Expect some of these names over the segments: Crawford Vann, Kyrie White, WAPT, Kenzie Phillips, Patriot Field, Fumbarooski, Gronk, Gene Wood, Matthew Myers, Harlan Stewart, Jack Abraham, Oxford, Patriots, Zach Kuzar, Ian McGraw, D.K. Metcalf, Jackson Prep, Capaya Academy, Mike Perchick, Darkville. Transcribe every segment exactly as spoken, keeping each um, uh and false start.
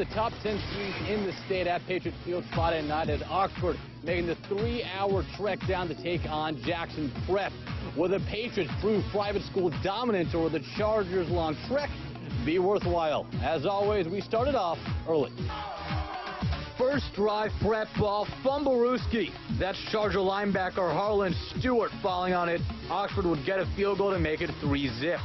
of the top ten teams in the state at Patriot Field Friday night as Oxford making the three hour trek down to take on Jackson Prep. Will the Patriots prove private school dominance, or will the Chargers' long trek be worthwhile? As always, we started off early. First drive, Prep ball, Fumbarooski. That's Charger linebacker Harlan Stewart falling on it. Oxford would get a field goal to make it three zip.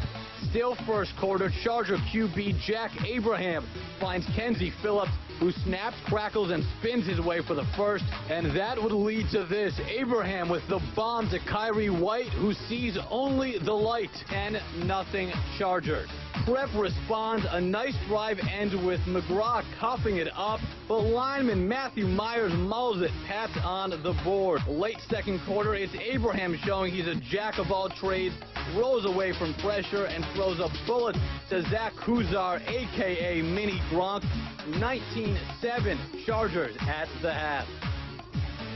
Still first quarter, Charger Q B Jack Abraham finds Kenzie Phillips, who snaps, crackles, and spins his way for the first. And that would lead to this. Abraham with the bomb to Kyrie White, who sees only the light. ten nothing Chargers. Prep responds. A nice drive ends with McGraw coughing it up, but lineman Matthew Myers mauls it. Pats on the board. Late second quarter, it's Abraham showing he's a jack of all trades, rolls away from pressure, and throws a bullet to Zach Kuzar, a k a. Mini Gronk. nineteen seven Chargers at the half.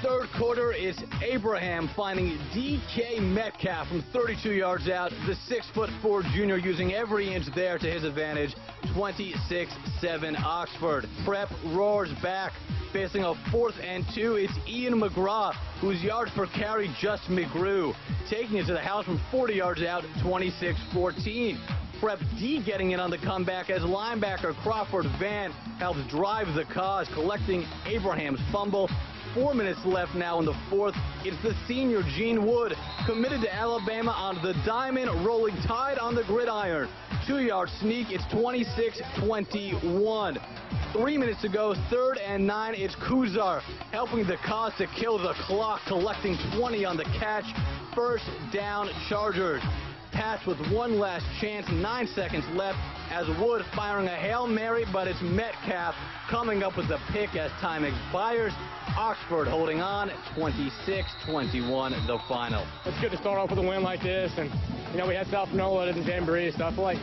Third quarter is Abraham finding D K Metcalf from thirty-two yards out. The six foot four junior using every inch there to his advantage. twenty-six seven Oxford. Prep roars back. Facing a fourth and two, it's Ian McGraw, whose yards per carry just McGrew, taking it to the house from forty yards out, twenty-six fourteen. Prep D getting in on the comeback as linebacker Crawford Vann helps drive the cause, collecting Abraham's fumble. Four minutes left now in the fourth. It's the senior Gene Wood, committed to Alabama, on the diamond, rolling tide on the gridiron. Two-yard sneak, it's twenty-six twenty-one. Three minutes to go, third and nine. It's Kuzar helping the cause to kill the clock, collecting twenty on the catch. First down, Chargers. Pass with one last chance, nine seconds left, as Wood firing a Hail Mary, but it's Metcalf coming up with the pick as time expires. Oxford holding on, twenty-six twenty-one the final. It's good to start off with a win like this, and you know, we had South Nola and Jamboree, so I feel like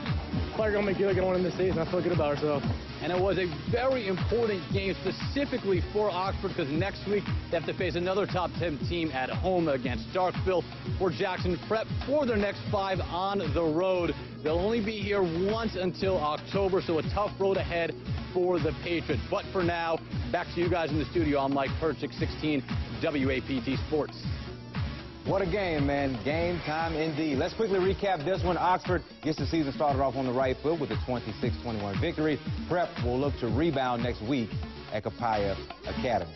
we're going to make good going in this season. I feel good about ourselves. And it was a very important game specifically for Oxford, because next week they have to face another top ten team at home against Darkville. For Jackson Prep, for their next five on the road, they'll only be here once until October, so a tough road ahead for the Patriots. But for now, back to you guys in the studio. I'm Mike Perchick, sixteen W A P T Sports. What a game, man. Game time indeed. Let's quickly recap this one. Oxford gets the season started off on the right foot with a twenty-six twenty-one victory. Prep will look to rebound next week at Capaya Academy.